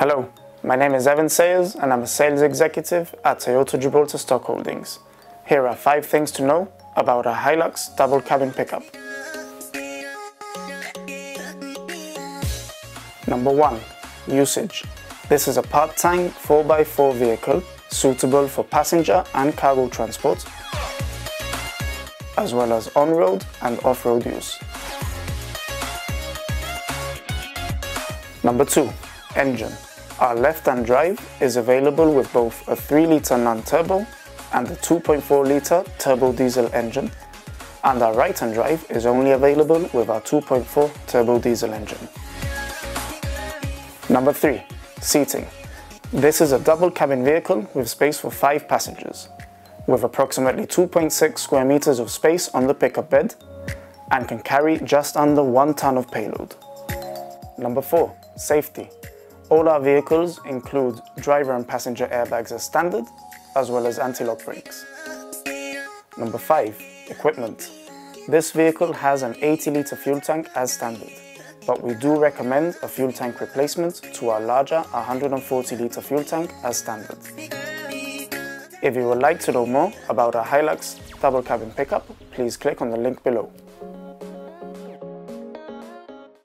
Hello, my name is Evan Sayers and I'm a sales executive at Toyota Gibraltar Stock Holdings. Here are 5 things to know about our Hilux double cabin pickup. Number 1. Usage. This is a part-time 4x4 vehicle suitable for passenger and cargo transport, as well as on-road and off-road use. Number 2. Engine. Our left-hand drive is available with both a 3-litre non-turbo and a 2.4-litre turbo diesel engine, and our right-hand drive is only available with our 2.4 turbo diesel engine. Number 3. Seating. This is a double cabin vehicle with space for 5 passengers, with approximately 2.6 square meters of space on the pickup bed, and can carry just under 1 ton of payload. Number 4. Safety. All our vehicles include driver and passenger airbags as standard, as well as anti-lock brakes. Number 5. Equipment. This vehicle has an 80-litre fuel tank as standard, but we do recommend a fuel tank replacement to our larger 140-litre fuel tank as standard. If you would like to know more about our Hilux double cabin pickup, please click on the link below.